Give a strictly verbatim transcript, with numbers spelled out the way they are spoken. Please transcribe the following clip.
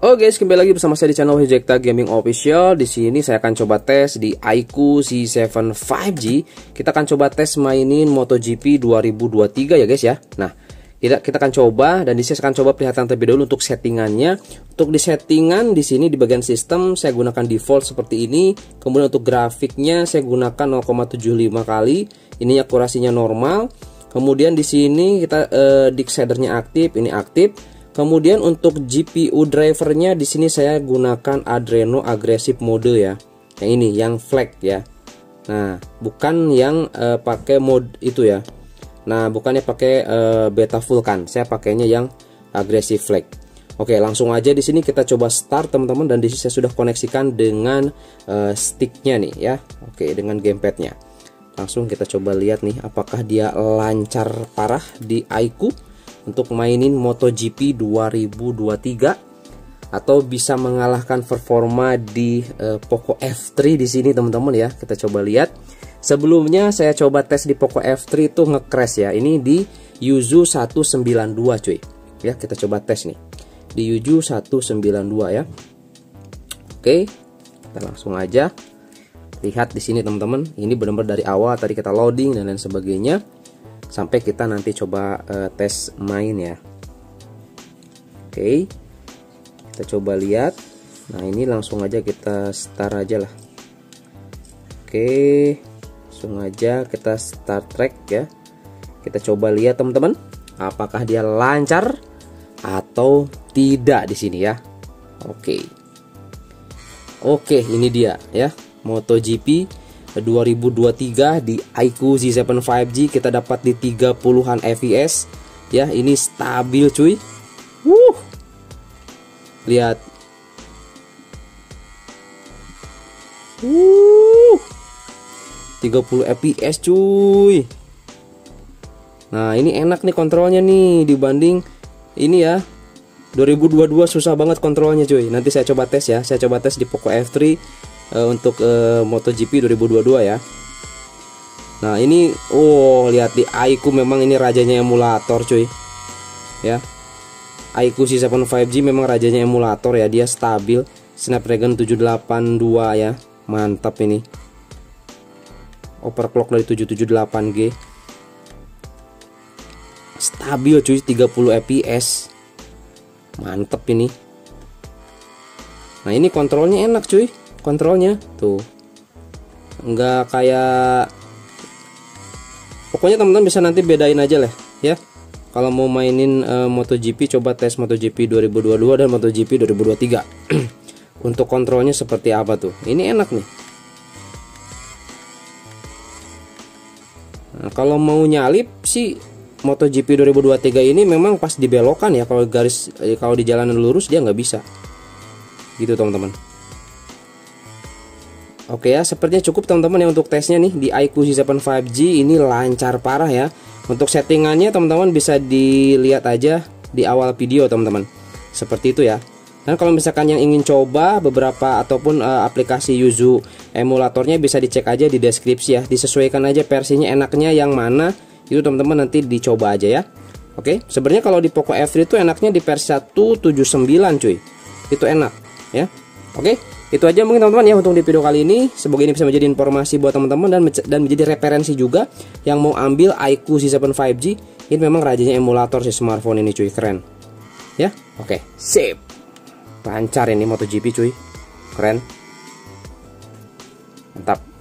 Oke guys, kembali lagi bersama saya di channel Wahyu Zekta Gaming Official. Di sini saya akan coba tes di iQOO Z tujuh lima G. Kita akan coba tes mainin MotoGP dua ribu dua puluh tiga ya guys ya. Nah, kita kita akan coba dan di sini saya akan coba perlihatan terlebih dahulu untuk settingannya. Untuk di settingan di sini di bagian sistem saya gunakan default seperti ini. Kemudian untuk grafiknya saya gunakan nol koma tujuh lima kali. Ini akurasinya normal. Kemudian di sini kita eh, di shadernya aktif, ini aktif. Kemudian untuk G P U drivernya di sini saya gunakan Adreno Aggressive Mode ya, yang ini yang flag ya. Nah, bukan yang e, pakai mode itu ya. Nah, bukannya pakai e, beta vulkan, saya pakainya yang agresif flag. Oke, langsung aja di sini kita coba start teman-teman, dan di sini saya sudah koneksikan dengan e, sticknya nih ya. Oke, dengan gamepadnya. Langsung kita coba lihat nih apakah dia lancar parah di iQOO untuk mainin MotoGP dua ribu dua puluh tiga atau bisa mengalahkan performa di e, Poco F tiga di sini teman-teman ya. Kita coba lihat. Sebelumnya saya coba tes di Poco F tiga itu nge-crash ya. Ini di Yuzu seratus sembilan puluh dua cuy. Ya, kita coba tes nih. Di Yuzu seratus sembilan puluh dua ya. Oke. Kita langsung aja lihat di sini teman-teman. Ini benar-benar dari awal tadi kita loading dan lain sebagainya, sampai kita nanti coba uh, tes main ya. Oke, kita coba lihat. Nah, ini langsung aja kita start aja lah. Oke, langsung aja kita start track ya. Kita coba lihat teman-teman apakah dia lancar atau tidak di sini ya. Oke, oke ini dia ya, MotoGP dua ribu dua puluh tiga di iQOO Z tujuh lima G kita dapat di tiga puluhan F P S ya. Ini stabil cuy. Wuh. Lihat. Wuh. tiga puluh F P S cuy. Nah, ini enak nih kontrolnya nih dibanding ini ya. dua ribu dua puluh dua susah banget kontrolnya cuy. Nanti saya coba tes ya. Saya coba tes di Poco F tiga Uh, untuk uh, MotoGP dua ribu dua puluh dua ya. Nah ini, oh lihat di iQOO memang ini rajanya emulator cuy. Ya, iQOO Z tujuh lima G memang rajanya emulator ya. Dia stabil, Snapdragon tujuh delapan dua ya, mantap ini. Overclock dari tujuh tujuh delapan G. Stabil cuy, tiga puluh F P S, mantap ini. Nah ini kontrolnya enak cuy. Kontrolnya tuh nggak kayak, pokoknya teman-teman bisa nanti bedain aja lah ya. Kalau mau mainin e, MotoGP, coba tes MotoGP dua ribu dua puluh dua dan MotoGP dua ribu dua puluh tiga untuk kontrolnya seperti apa tuh. Ini enak nih. Nah, kalau mau nyalip si MotoGP dua ribu dua puluh tiga ini memang pas dibelokan ya. Kalau garis kalau di jalanan lurus dia nggak bisa gitu teman-teman. Oke ya, sepertinya cukup teman-teman ya untuk tesnya nih di iQOO Z tujuh lima G. Ini lancar parah ya. Untuk settingannya teman-teman bisa dilihat aja di awal video teman-teman. Seperti itu ya. Dan kalau misalkan yang ingin coba beberapa ataupun uh, aplikasi Yuzu emulatornya bisa dicek aja di deskripsi ya. Disesuaikan aja versinya enaknya yang mana itu teman-teman, nanti dicoba aja ya. Oke, sebenarnya kalau di Poco F tiga itu enaknya di versi seratus tujuh puluh sembilan cuy. Itu enak ya. Oke. Itu aja mungkin teman-teman ya untuk di video kali ini. Semoga ini bisa menjadi informasi buat teman-teman dan dan menjadi referensi juga yang mau ambil iQOO Z tujuh lima G. Ini memang rajanya emulator si smartphone ini cuy, keren. Ya, oke. Okay. Sip. Lancar ini MotoGP cuy. Keren. Mantap.